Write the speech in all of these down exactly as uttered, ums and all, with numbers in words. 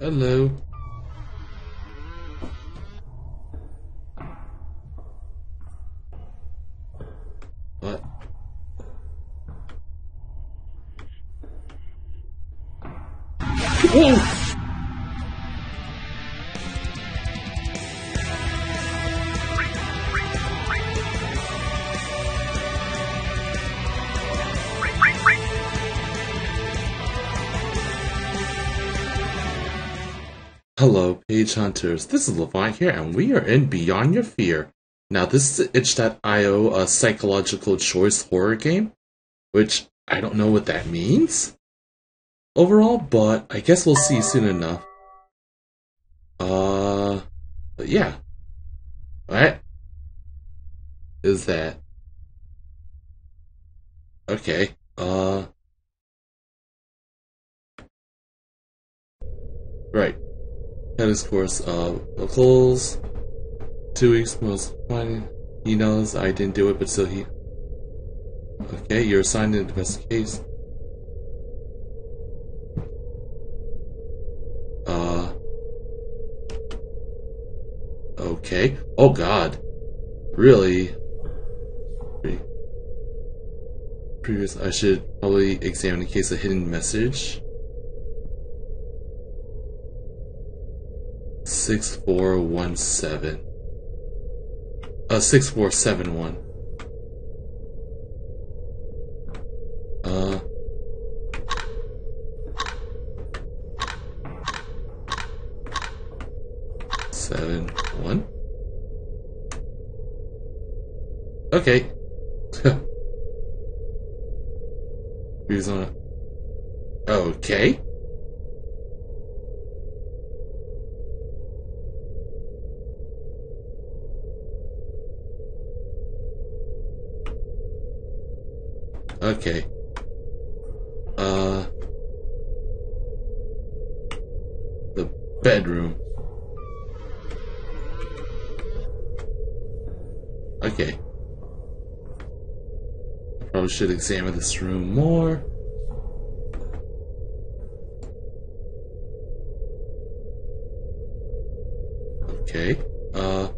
Hello. Right. Oh! Hello, Page Hunters. This is Levant here, and we are in Beyond Your Fear. Now, this is itch dot i o, a psychological choice horror game, which I don't know what that means overall, but I guess we'll see soon enough. Uh, but yeah. Alright. Is that... Okay, uh... Right. Tennis course of uh, clothes. Two weeks most fun. He knows I didn't do it, but still he. Okay, you're assigned to investigate case. Uh. Okay. Oh God. Really. Pre Previous. I should probably examine in case of hidden message. Six four one seven. Uh, six four seven one. Uh. Seven one. Okay. Who's on it? Okay. Okay. Uh. The bedroom. Okay. I probably should examine this room more. Okay. Uh.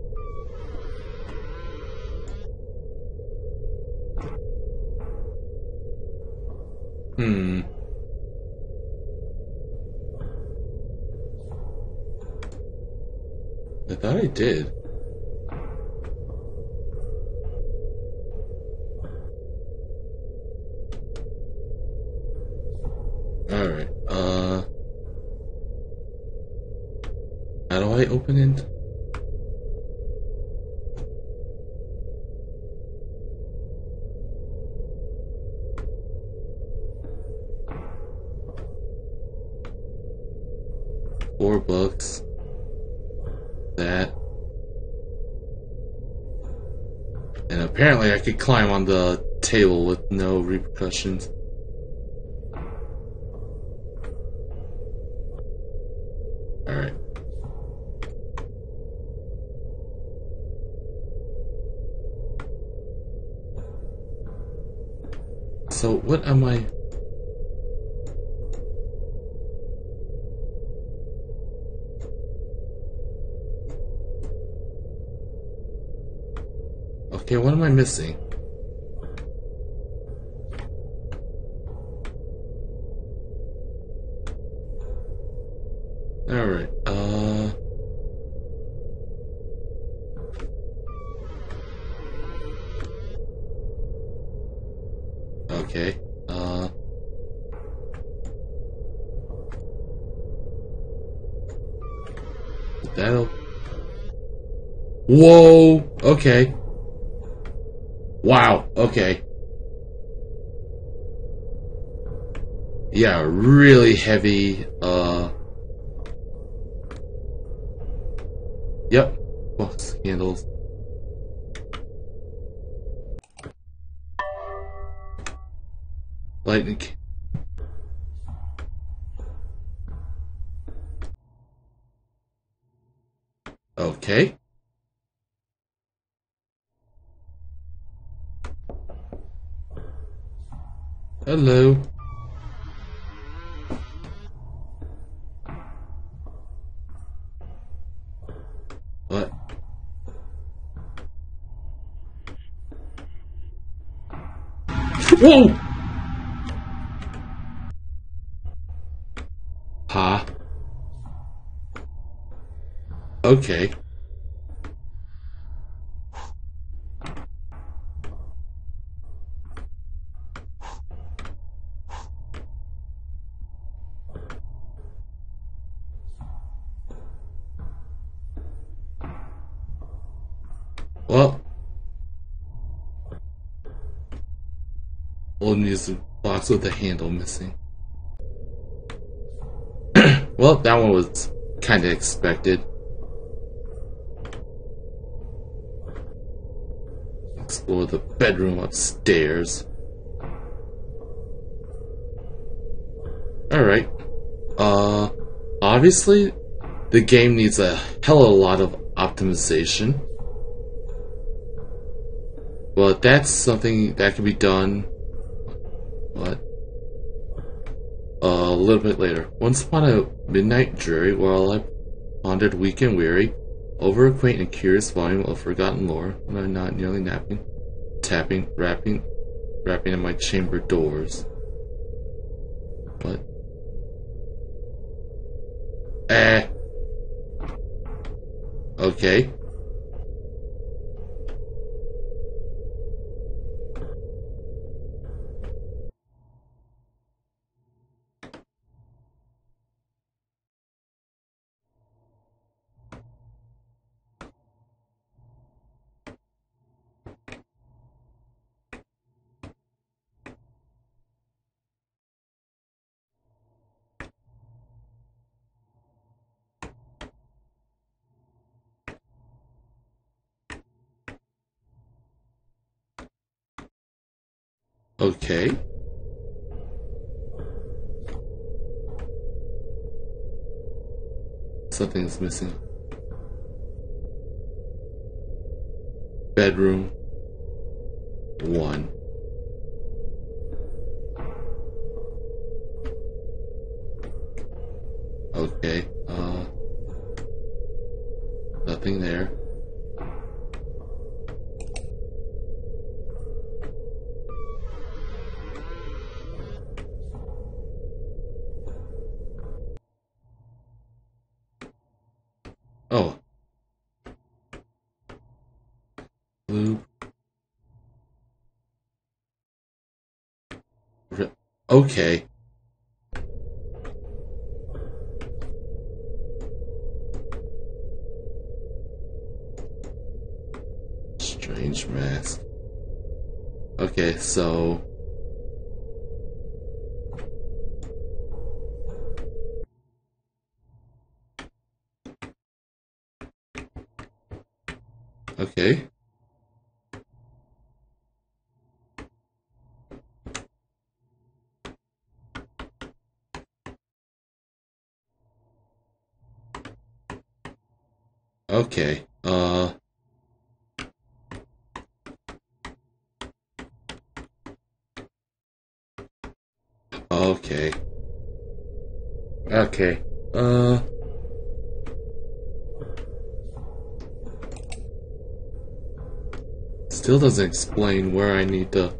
Hmm. I thought I did. Alright, uh... how do I open it? Four books. That. And apparently I could climb on the table with no repercussions. Alright. So what am I... Okay, what am I missing? Alright, uh... Okay, uh... That'll... Whoa! Okay. Wow, okay. Yeah, really heavy, uh... Yep, box handles. Lightning... Okay. Hello. What? Whoa! Ha. Huh. Okay. Well, we'll use the box with the handle missing. Well, that one was kind of expected. Explore the bedroom upstairs. Alright. Uh, obviously, the game needs a hell of a lot of optimization. But that's something that can be done what uh, a little bit later. Once upon a midnight dreary, while I pondered weak and weary over a quaint and curious volume of forgotten lore, when I'm not nearly napping, tapping, rapping, rapping at my chamber doors. What? Eh. Okay. Okay. Something's missing. Bedroom one. Okay. Uh, nothing there. Okay. Strange mask. Okay, so okay. Okay, uh... Okay. Okay, uh... Still doesn't explain where I need the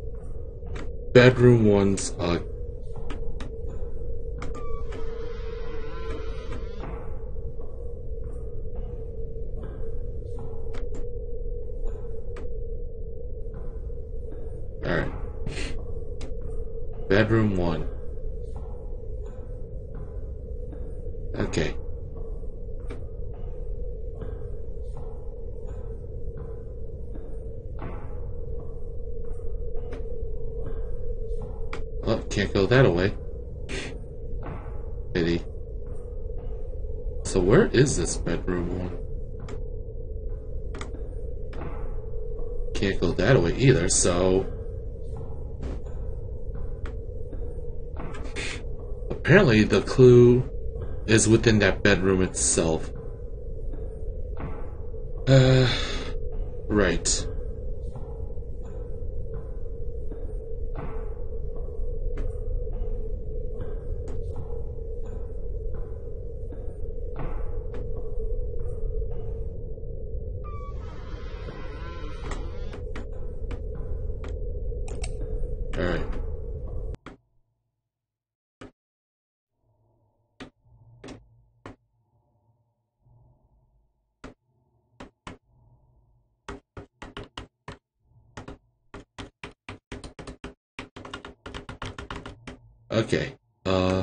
bedroom one's, uh... Bedroom one. Okay. Oh, can't go that away. Pity. So where is this bedroom one? Can't go that away either, so... Apparently, the clue is within that bedroom itself. Uh, right. Okay. Uh.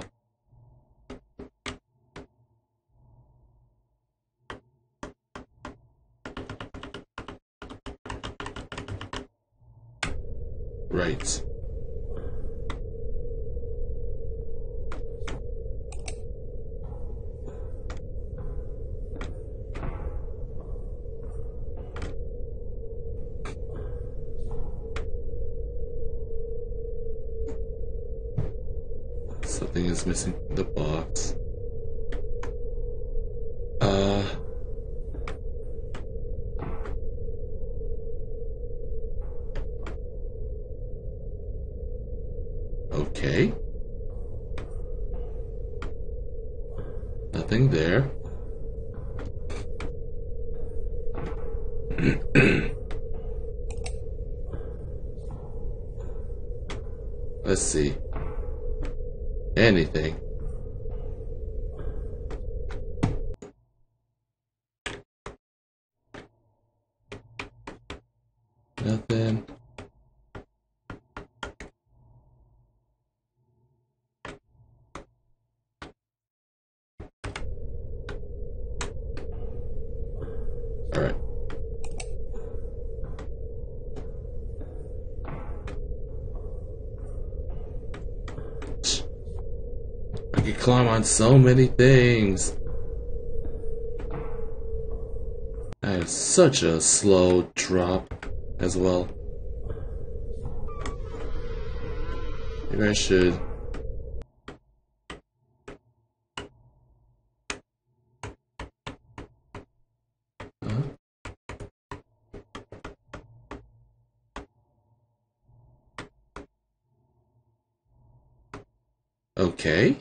Right. Something is missing from the box. Uh. Okay. Nothing there. Let's see. Anything. Nothing. All right. You climb on so many things. I have such a slow drop as well. Maybe I should. Huh? Okay.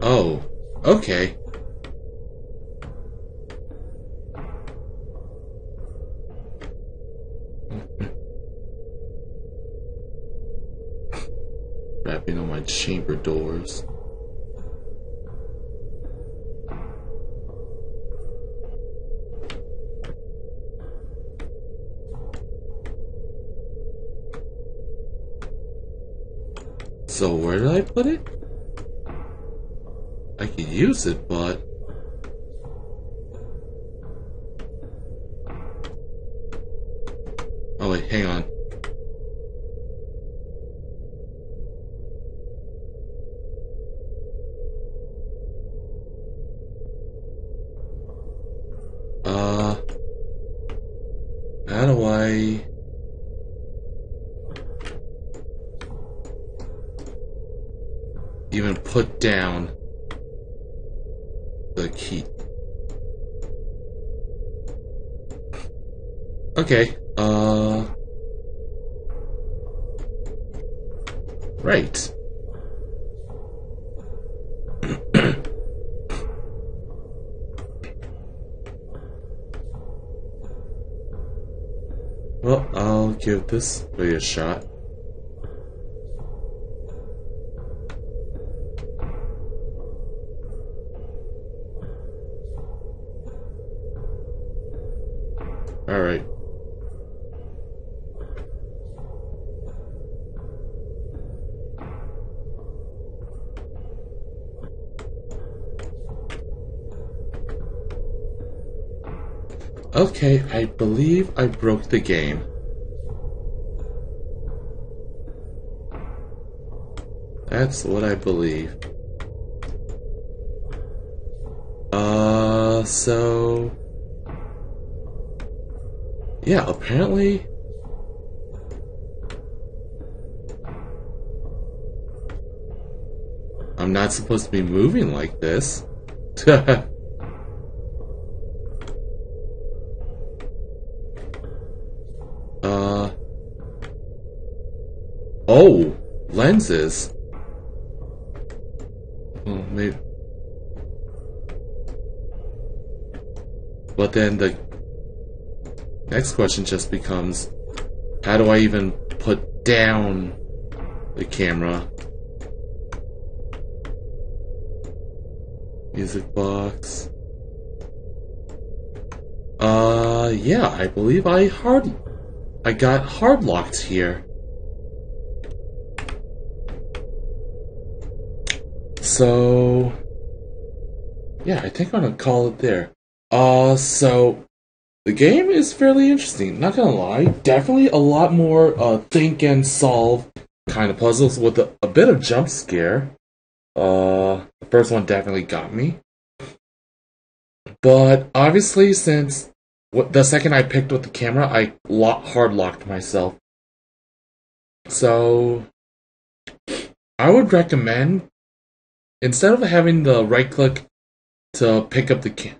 Oh, okay. Rapping on my chamber doors. So where did I put it? I could use it, but oh wait, hang on. Uh, how do I? Even put down the key. Okay, uh... right. Well, I'll give this way a shot. All right. Okay, I believe I broke the game. That's what I believe. Uh, so... yeah, apparently I'm not supposed to be moving like this. uh oh, lenses. Well, maybe. But then the next question just becomes, how do I even put down the camera? Music box. Uh, yeah, I believe I hard I got hard locked here. So, yeah, I think I'm gonna call it there. Uh, so, the game is fairly interesting, not gonna lie. Definitely a lot more uh, think and solve kind of puzzles with a, a bit of jump scare. Uh, the first one definitely got me. But, obviously, since what, the second I picked with the camera, I lo- hard locked myself. So, I would recommend, instead of having the right click to pick up the camera.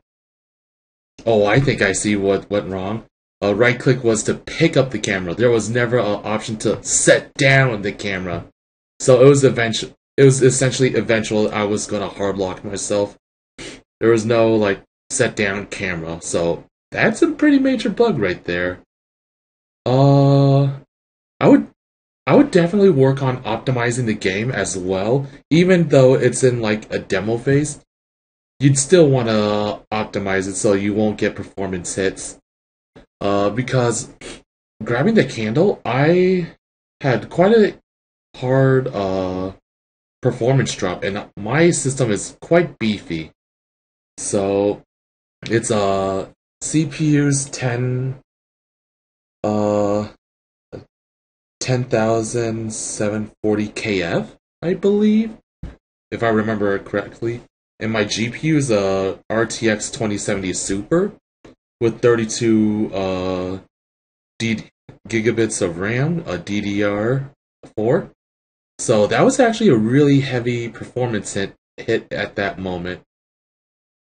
Oh, I think I see what went wrong. A uh, right click was to pick up the camera. There was never an option to set down the camera. So it was eventually, it was essentially eventual. I was gonna hard lock myself. There was no like set down camera. So that's a pretty major bug right there. Uh, I would. I would definitely work on optimizing the game as well, even though it's in like a demo phase. You'd still want to optimize it so you won't get performance hits. Uh, because grabbing the candle, I had quite a hard uh, performance drop, and my system is quite beefy. So it's a uh, C P U's ten. Uh, ten thousand seven forty K F, I believe, if I remember it correctly. And my G P U is a R T X twenty seventy Super with thirty-two uh, gigabits of RAM, a D D R four. So that was actually a really heavy performance hit, hit at that moment.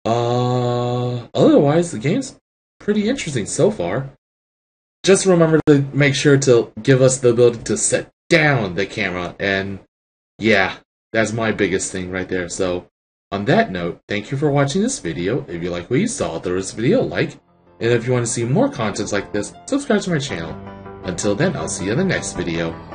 Uh, otherwise, the game's pretty interesting so far. Just remember to make sure to give us the ability to set down the camera. And yeah, that's my biggest thing right there. So on that note, thank you for watching this video. If you like what you saw, throw this video a like. And if you want to see more content like this, subscribe to my channel. Until then, I'll see you in the next video.